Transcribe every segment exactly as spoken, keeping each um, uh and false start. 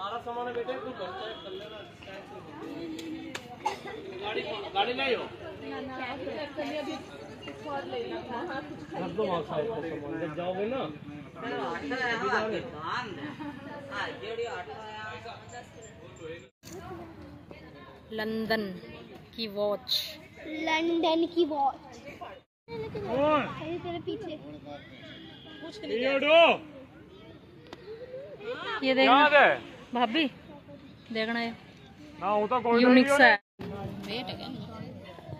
सारा सामान है बेटे, तू घर से कर लेना। गाड़ी गाड़ी ले आओ, कुछ और ले लेना। हां कुछ रख दो वहां सामान, जब जाओगे ना आटा है। हां दुकान हां जेडी आटा है। लंदन की वॉच, लंदन की वॉच तेरे पीछे कुछ नहीं। ये दो ये देखना भाभी, देखना ये ना होता कोई यूनिक सा है। वेट है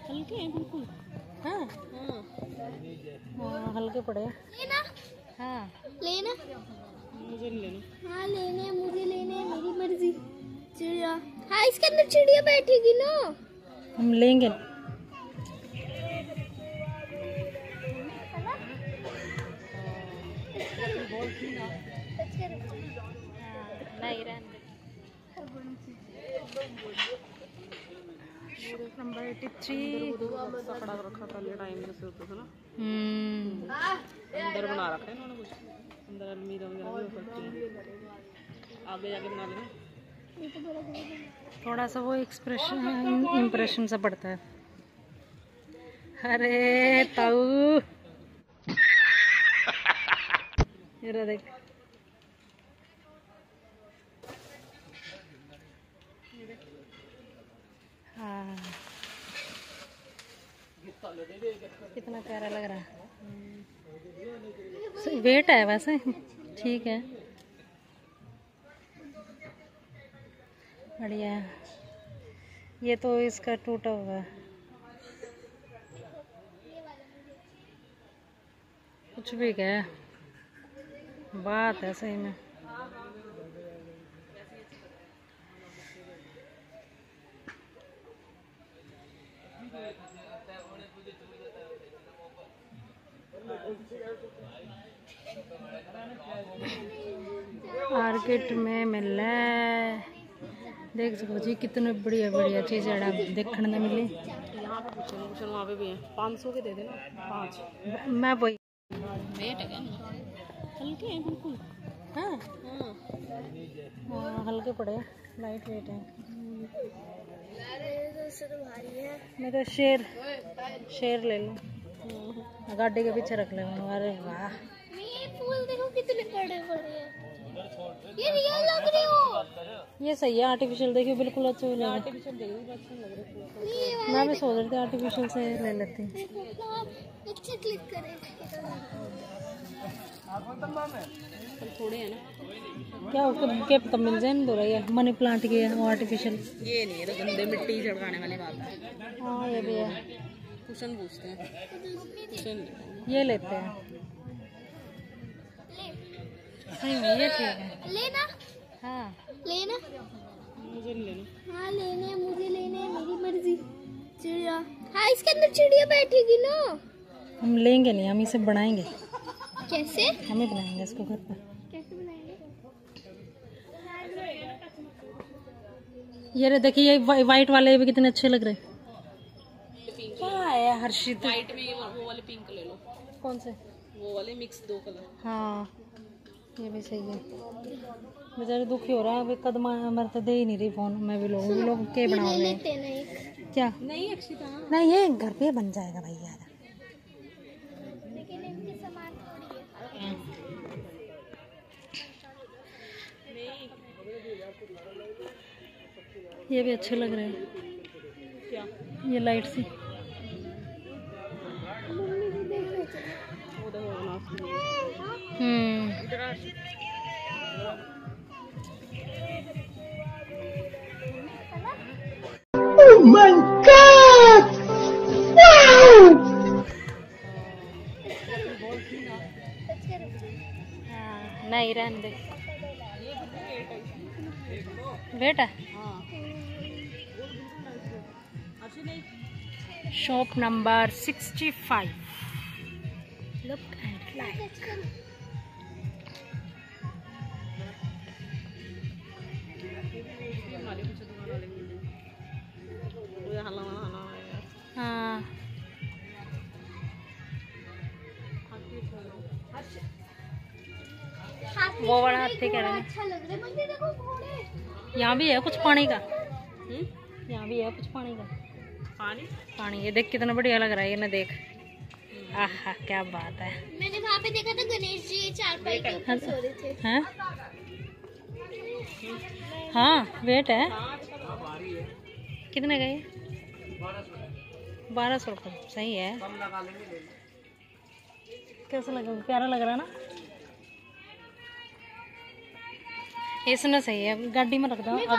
हल्के हैं बिल्कुल। हां हां हल्के पड़े लेना। हां लेना, मुझे नहीं लेना। हां लेने, मुझे लेने, मेरी मर्जी। चिड़िया, हां इसके अंदर चिड़िया बैठेगी ना, हम लेंगे। नहीं नंबर तिरासी पकड़ा रखा था, टाइम से होता था ना। अंदर बना रखा है इन्होंने कुछ, अंदर अलमीरा वगैरह आगे जाके बना लेना। थोड़ा सा वो एक्सप्रेशन इम्प्रेशन सा पड़ता है। अरे ताऊ ये देख, हाँ कितना प्यारा लग रहा है। वेट है वैसे, ठीक है, बढ़िया। ये तो इसका टूटा हुआ है, कुछ भी क्या बात है सही में। मार्केट में मिलना है, देख सको जी कितने बढ़िया बढ़िया चीजें देखने में मिली। यहाँ पे कुछ कुछ वहाँ पे भी है। पाँच सौ के दे देना, पाँच। मैं वही वेट है, हल्के हैं बिल्कुल। हाँ हाँ हल्के पड़े, लाइट वेट है। मैं तो शेर शेर ले लूँ, गाड़ी के पीछे रख ले। अरे वाह फूल देखो कितने बड़े बड़े हैं, ये रियल लग रहे हो। ये सही है, आर्टिफिशियल देखिए बिल्कुल अच्छे लग रहे हैं। मैं भी सोच रही थी आर्टिफिशियल से ले लेती। अच्छे क्लिक करें थोड़े है ना, क्या उसके तब मिल जाए दो रही है। मनी प्लांट की है वो आर्टिफिशियल, ये नहीं है तो गंदे मिट्टी चढ़ाने वाले बात है। हाँ ये भी है, कुशन पूछते हैं, ये लेते हैं सही में। ये ठीक है लेना। हाँ लेना, मुझे नहीं लेना। हाँ लेने, मुझे लेने, मेरी मर्जी। चिड़िया, हाँ इसके अंदर चिड़िया बैठेगी ना, हम लेंगे नहीं, हम इसे बनाएंगे। कैसे? हम ही बनाएंगे इसको घर पर। कैसे बनाएंगे? ये देखिए ये वाइट वाले भी कितने अच्छे लग रहे हैं। क्या है हर्षित, वाइट में वो वाले पिंक ले लो। कौन से? वो वाले मिक्स दो कलर। हाँ ये भी सही है। बेचारे दुखी हो रहा है, कदम मरते दे ही नहीं रही फोन। मैं भी लोग भी लोग के बनाओगे क्या? नहीं अक्षिता नहीं, ये घर पे बन जाएगा भाई यार। लेकिन इनके सामान थोड़ी है। नहीं ये भी अच्छे लग रहे हैं क्या? ये लाइट सी Oh my God! Wow! नहीं रहने दे। बेटा shop number sixty five. Look and like. हाँ वो बड़ा हाथी कह रहे हैं। यहाँ भी है कुछ पानी का, यहाँ भी है कुछ पानी का, पानी पानी ये देख कितना बढ़िया लग रहा है ये ना, देख आहा क्या बात है। मैंने वहाँ पे देखा था गणेश जी चारपाई के ऊपर सो रहे थे। हैं हाँ वेट है कितने का ये बारह सौ रुपये सही है। कैसा लगा, प्यारा लग रहा है ना, इसने सही है। गाड़ी में रख दो पे तो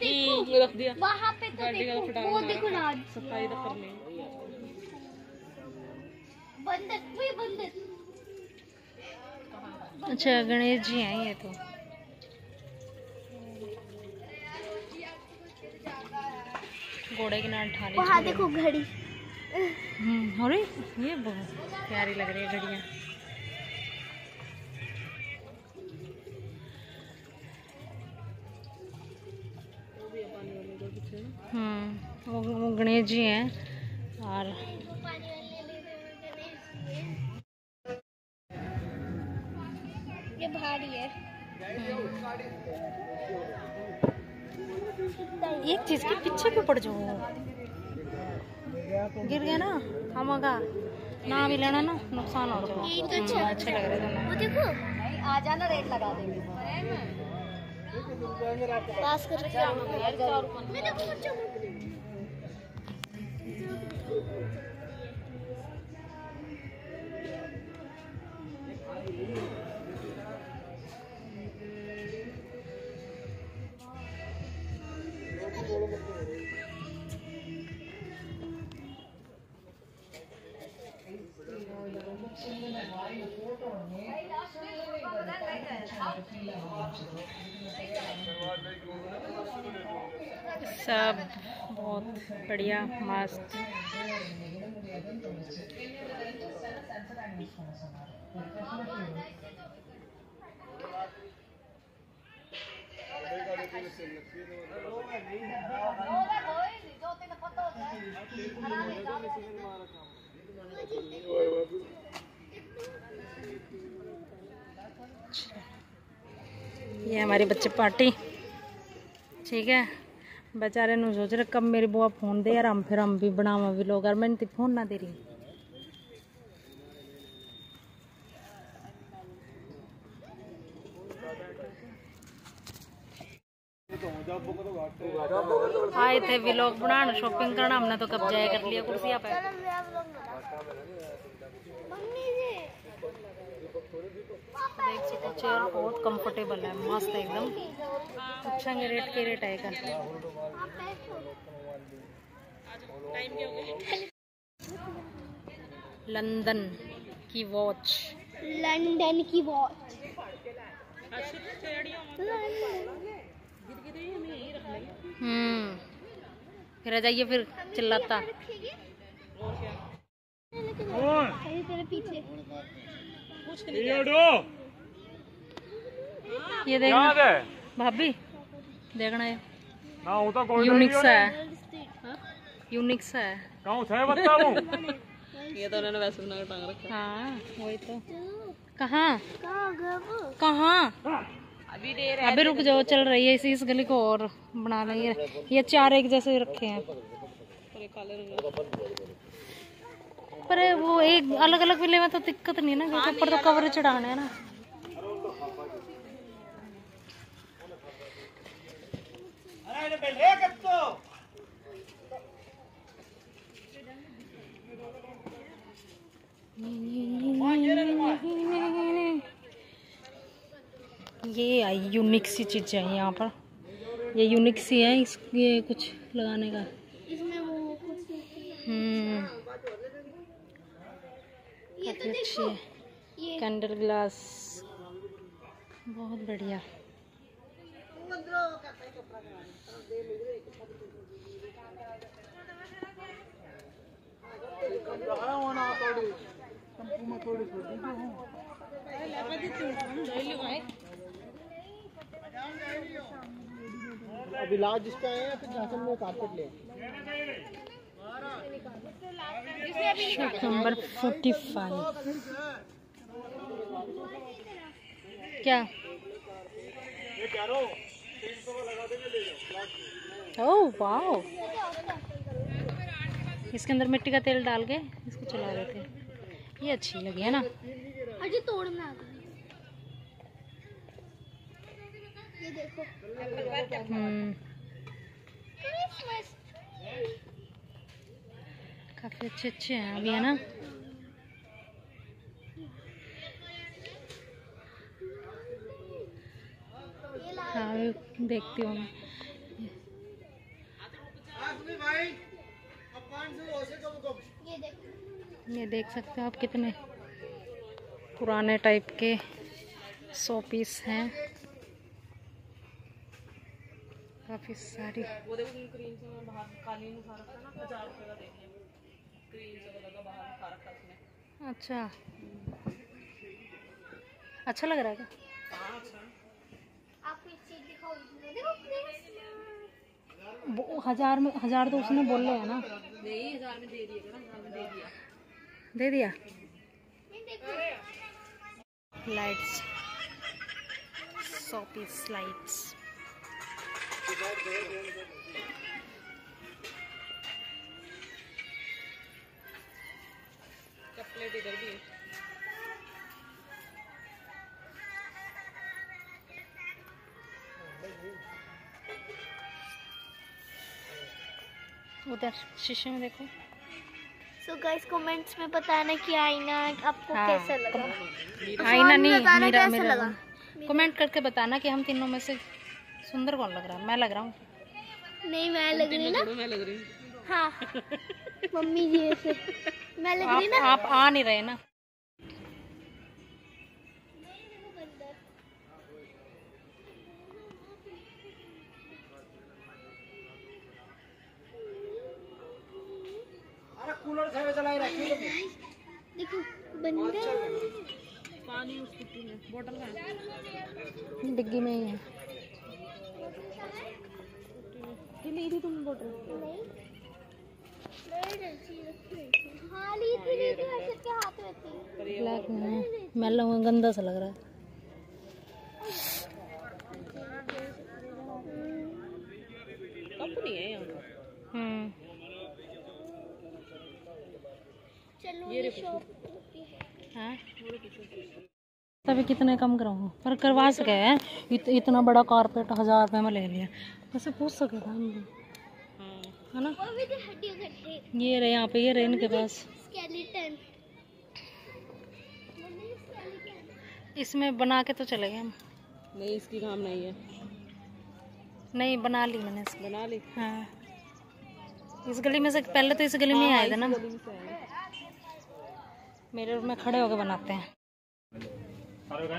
देखो, रख दिया वहाँ पे तो देखो, वो देखो ना सफाई तो कर लेंगे। अच्छा गणेश जी हैं ये तो। घोड़े के नाम ठाने वहाँ देखो घड़ी। हम्म अरे ये बहुत प्यारी लग रही है घड़ियाँ। हम्म वो, वो गणेश जी हैं और ये भारी है। एक चीज के पीछे क्यों पड़ जाओ, गिर गया ना हम अगा ना भी लेना ना नुकसान हो जाओ। ये तो अच्छा अच्छा लग रहा है। वो देखो आ जाना रेट लगा देंगे पास कर के आना। सब बहुत बढ़िया मस्त। ये हमारी बच्चे पार्टी ठीक है। बेचारे नु सोच रहे कब मेरी बुआ फोन दे यार, हम फिर हम भी बनावा भी लोग यार, मैंने फोन ना दे रही। आए थे भी लोग बनाना शॉपिंग करना, हमने तो कब जाया कर लिया कुर्सियाँ पे। चेयर बहुत कंफर्टेबल है मस्त एकदम, अच्छा रेट के रेट आएगा। लंदन की वॉच, लंदन की वॉच हम्म फिर आ जाइए फिर चिल्लाता पीछे। ये देखना भाभी देखना है यूनिक सा है, यूनिक सा है ये तो उन्होंने वैसे बना के टांग रखा। हाँ वही तो। कहाँ कहाँ अभी रुक जाओ, चल रही है इसी इस गली को और बना लेंगे। ये चार एक जैसे रखे हैं पर वो एक अलग अलग मिले में तो दिक्कत नहीं ना, क्योंकि ऊपर तो कवर चढ़ाना है ना। ये आई यूनिक सी चीज़ें हैं यहाँ पर, ये यूनिक सी है इस, ये कुछ लगाने का इसमें वो हम्म काफ़ी अच्छी है। कैंडल ग्लास बहुत बढ़िया। अभी लास्ट जिसका है फिर जहाँ में कारपेट ले शॉप नंबर पैंतालीस। क्या ओह वाओ, इसके अंदर मिट्टी का तेल डाल के इसको चला लेते हैं। ये अच्छी लगी है ना। अजी तोड़ना ये देखो। काफी अच्छे अच्छे हैं अभी, है ना। हाँ देखती हूँ मैं। ये देख सकते हो आप कितने पुराने टाइप के सौ पीस हैं। काफी सारी अच्छा अच्छा लग रहा है क्या? वो हजार में हजार तो उसने बोल रहे हैं ना। नहीं हजार में दे दिया, हजार में दे दिया, दे दिया। लाइट्स, सौ पीस लाइट्स। चॉकलेट इधर भी है। उधर शीशे में देखो। सो गाइस कमेंट्स में बताना कि आईना आपको हाँ, कैसा लगा। आईना नहीं, मेरा मेरा लगा। कमेंट करके बताना कि हम तीनों में से सुंदर कौन लग रहा है। मैं लग रहा हूँ। नहीं मैं लग रही ना। मैं लग रही हूँ हाँ मम्मी जी ऐसे। मैं लग रही ना। आप आ नहीं रहे ना। देखो पानी बोतल में, डिग्गी में ही है। ली तुम बोतल? हाँ ली थी, ली थी सबके हाथ में थी। ब्लैक में मैला हुआ, गंदा सा लग रहा है। कंपनी है यहाँ। हम्म तभी कितने कम कराऊंगा पर करवा सके है। इत, इतना बड़ा कारपेट हजार रुपये में ले लिया। वैसे पूछ सके था है ना। ये रहे यहाँ पे, ये रहे इनके पास। इसमें बना के तो चले गए हम। नहीं इसकी काम नहीं है। नहीं बना ली मैंने, इसकी बना ली हाँ। इस गली में से पहले तो इस गली में ही आए थे ना। मेरे रूम में खड़े होके बनाते हैं। शीशे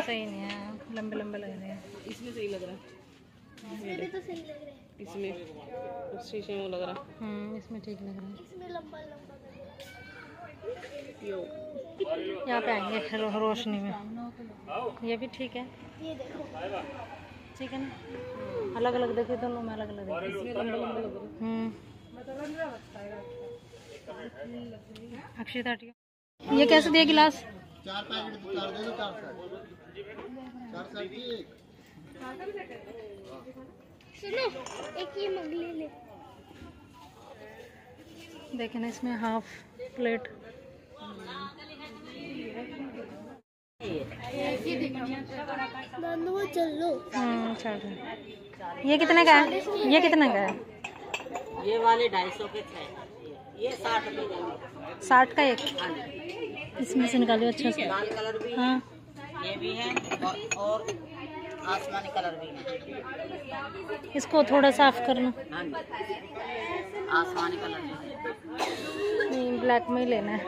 सही नहीं है, लंबे लंबे लग रहे हैं। इसमें सही लग रहा है, इसमें शीशे में लग रहा है, इसमें ठीक लग रहा है। यहाँ पे आएंगे रो, रोशनी में। ये भी ठीक है, ये देखो ठीक है ना। अलग अलग देखिए दोनों में, अलग अलग देखिए। अक्षिता ये कैसे दिया गिलास? चार पैकेट देखे ना। इसमें हाफ प्लेट चलो हाँ। ये कितने का है? ये कितने का है? ये वाले ढाई सौ के छह। ये साठ का, साठ का एक। इसमें से निकालो अच्छा सा। लाल कलर भी हाँ, ये भी है और आसमानी कलर भी है। इसको थोड़ा साफ करना। आसमानी कलर नहीं, ब्लैक में ही लेना है।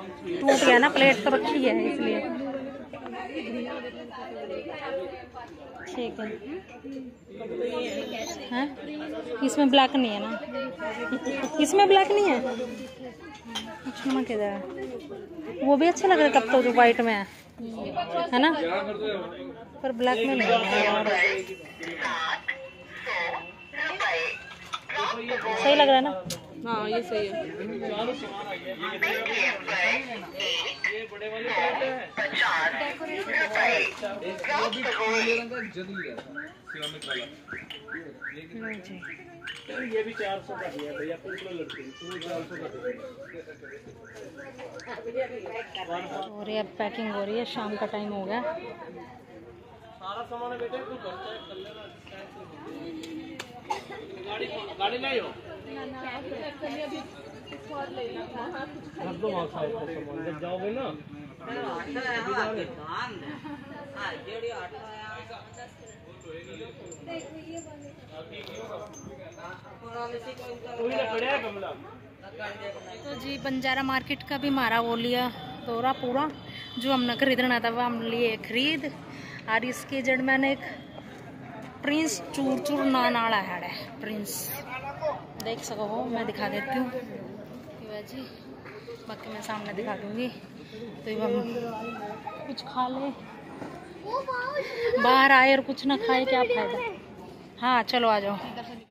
टूट गया ना, प्लेट तो रखी है इसलिए। ठीक है हाँ? इसमें ब्लैक नहीं है ना, इसमें ब्लैक नहीं है। अच्छा मैं कह रहा वो भी अच्छा लग रहा है कब तो, जो वाइट में है है ना, पर ब्लैक में नहीं है। सही लग रहा है ना? हाँ ये सही है। ये भी चार सौ का है भैया, और ये अब पैकिंग हो रही है, शाम का टाइम हो गया। सारा सामान है बेटे, तू गाड़ी गाड़ी ले आओ। जब जाओगे ना तो जी बंजारा मार्केट का भी मारा वो लिया दौरा पूरा, जो हमने खरीदना था वह हम लिए खरीद। और इसके जड़ मैंने एक प्रिंस चूर चूर नानाड़ा है, प्रिंस देख सको हो, मैं दिखा देती हूँ जी, बाकी मैं सामने दिखा दूंगी। तो ये हम कुछ खा ले, बाहर आए और कुछ ना खाए क्या फायदा। हाँ चलो आ जाओ।